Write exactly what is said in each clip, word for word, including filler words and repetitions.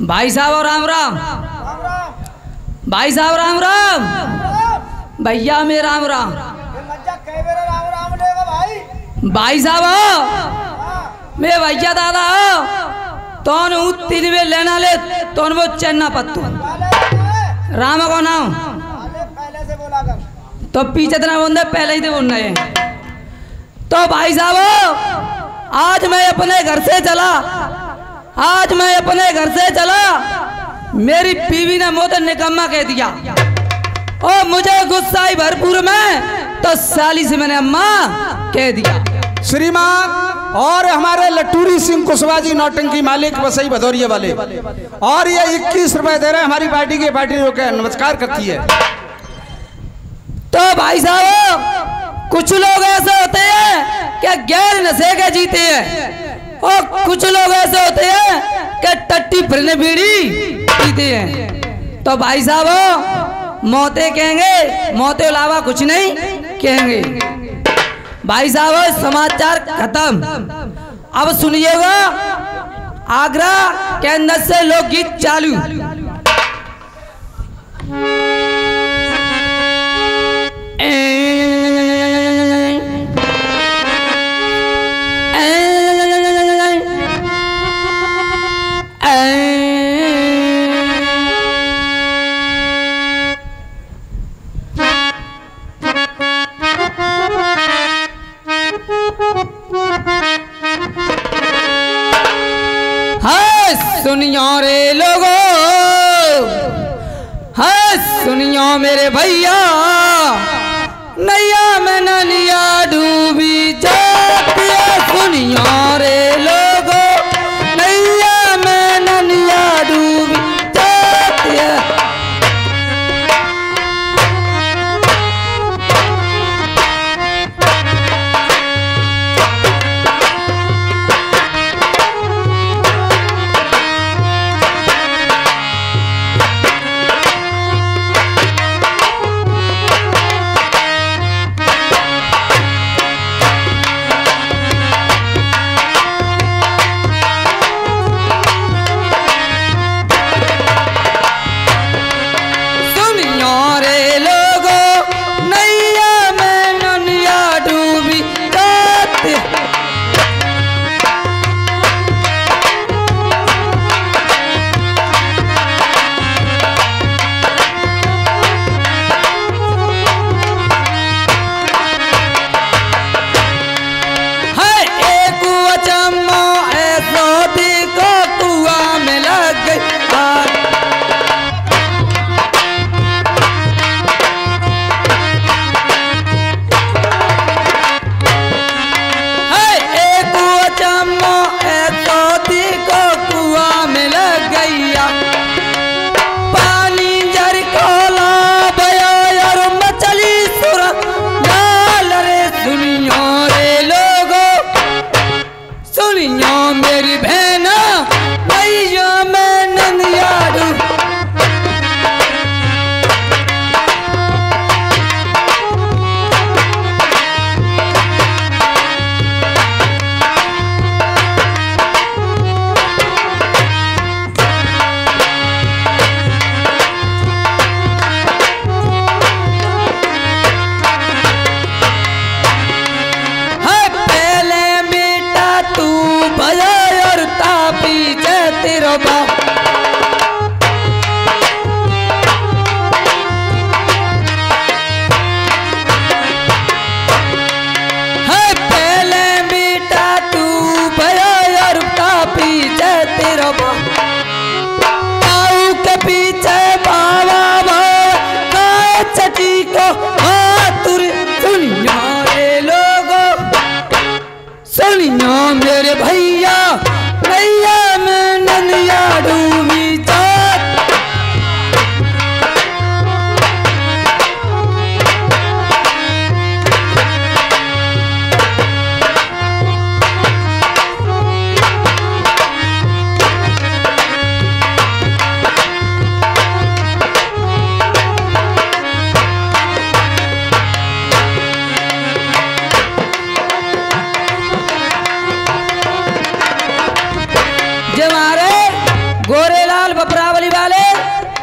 भाई साहब राम राम, भाई साहब राम राम, भैया में राम राम, भाई साहब हो मैं भैया दादा हो तोन ऊ तीन में लेना ले तोन वो चन्ना पत्तू राम को नाम तो पीछे इतना बोलना पहले ही तो बोलना है। तो भाई साहब आज मैं अपने घर से चला, आज मैं अपने घर से चला, मेरी बीवी ने मोहन निकम्मा कह दिया और मुझे गुस्सा ही भरपूर में तो साली से मैंने अम्मा कह दिया। श्रीमान और हमारे लटूरी सिंह कुशवाहा जी नौटंकी मालिक वसई भदौरिया वाले और ये इक्कीस रुपए दे रहे हमारी पार्टी के पार्टी रोके नमस्कार करती है। तो भाई साहब कुछ लोग ऐसे होते हैं क्या गैर नशे के जीते हैं और कुछ लोग ऐसे होते हैं कि टट्टी फिरने बीड़ी पीते हैं। तो भाई साहब मौते कहेंगे, मौते अलावा कुछ नहीं कहेंगे। भाई साहब समाचार खत्म। अब सुनिएगा आगरा के अंदर से लोकगीत चालू। सुनियो रे लोगो, हाँ सुनियो मेरे भैया, नैया में ननिया डूबी जाती है। सुनियो रे लोगो, नैया में ननिया डूबी जाती है।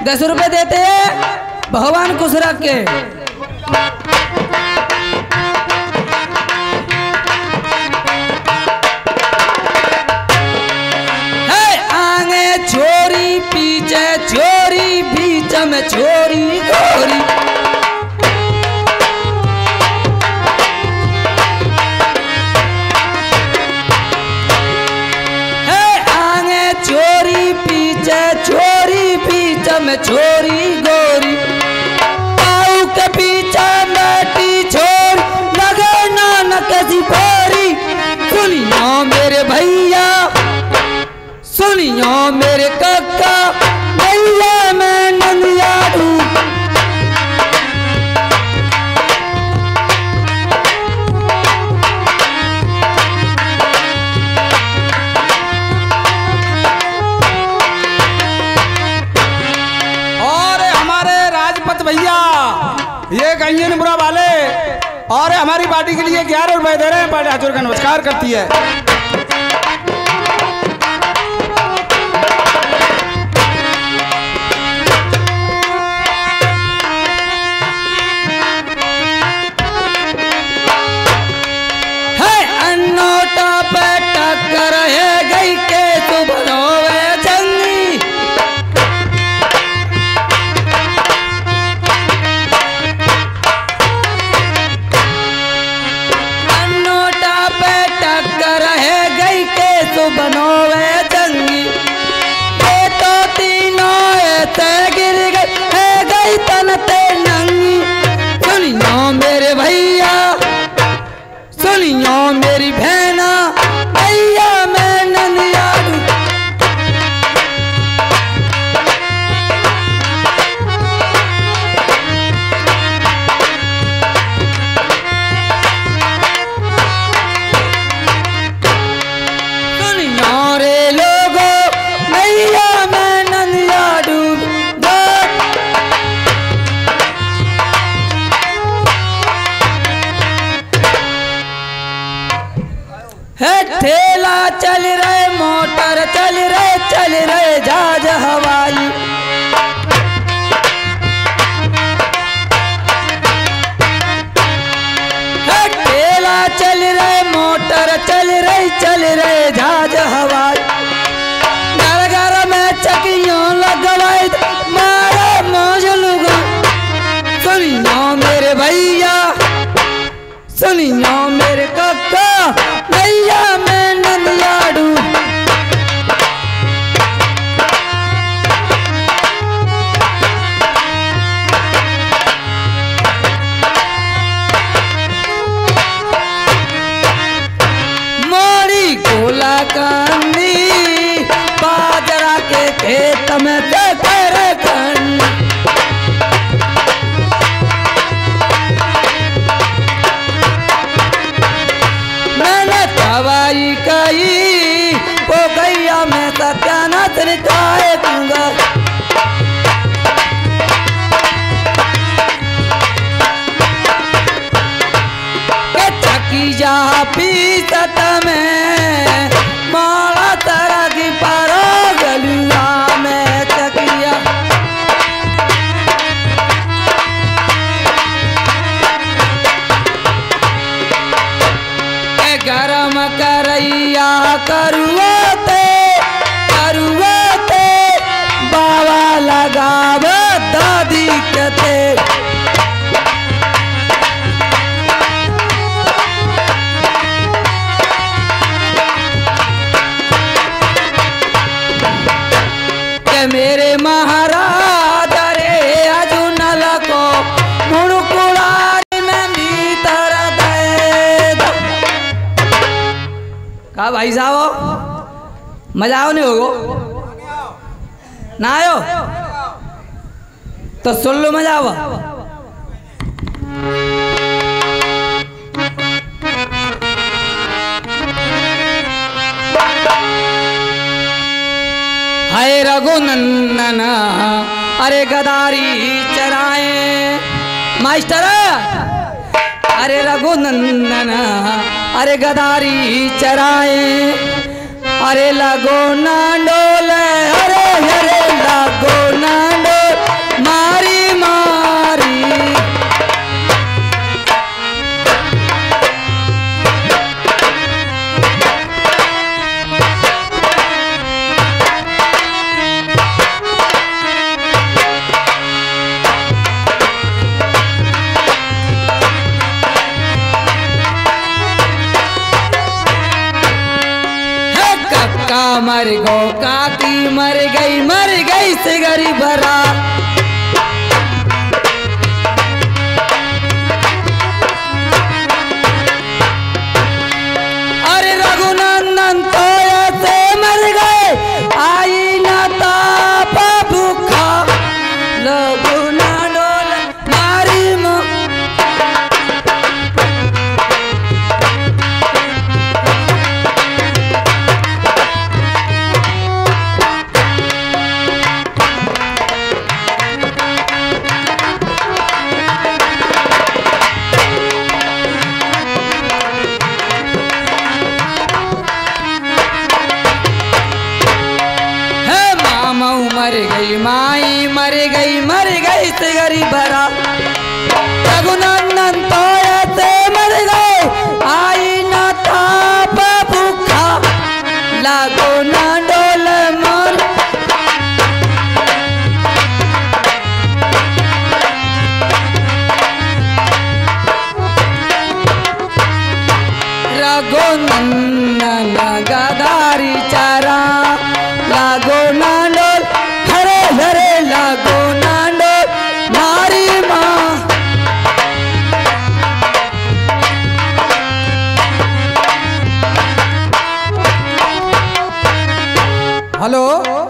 दस रुपए देते हैं भगवान खुश रख के। है आगे छोरी पीछे छोरी बीच में छोरी छोरी छोरी गोरी पाऊ के पीछे बैठी छोरी लगे नानक जी भोरी। सुनियो मेरे भैया सुनियो मेरे काका भैया मैं नंदिया दू भैया ये गंजन बुरा वाले और हमारी पार्टी के लिए ग्यारह रुपए दे रहे हैं। पार्टी हजूर का नमस्कार करती है। है अन्नोटा पे टक्कर है गई के तू बनोवे बनोवे चंगी ये तो तीनों ऐसे गिर गई है गई तनते नंगी। सुनियो मेरे भैया सुनियो मेरी बहना भैया मैं नंदिया चल रहे मोटर चल रहे चल रहे जहाज हवाई। ठेला चल रहे मोटर चल रहे चल रहे जहाज हवाई। घर घर में चकियों लगवाई मारे मौज लोग। सुनियो मेरे भैया सुनियो मेरे काका भैया मैं नंदियाडू। मोरी गोला कानी बाजरा के खेत में देखे रे कानी। हवाई कई वो गैया में सत्यानाथ निकाय दूंगा। चकी जा पीसत में माला तरह की पारा गलुआ में चकिया। गरम करैया करुआते करुआते बाबा लगाव दादी कते। के मेरे महाराज रे अजुन लको मुड़कुड़ा का भाई साहब मजा आओ नहीं होगो ना आयो तो सुन लो मजा आओ। हाय रघुनंदन अरे गदारी चराए मास्टर। अरे रघुनंदन अरे गदारी चराए अरे लगो ना डोले हरे हरे लगो ना डोले। मर गो काती मर गई मर गई सिगरी भरा अरे रघुनंदन तो ऐसे मर गए आई ना ताप भूखा लघुना डोल मारी मुख मर गई माई मर गई मर गई सिगरी भरा रघुनंदन तो ऐसे मर गए आई ना ताप भूखा लागो ना डोल मोल रघुनंदन गदारी चारा लागो ना हेलो।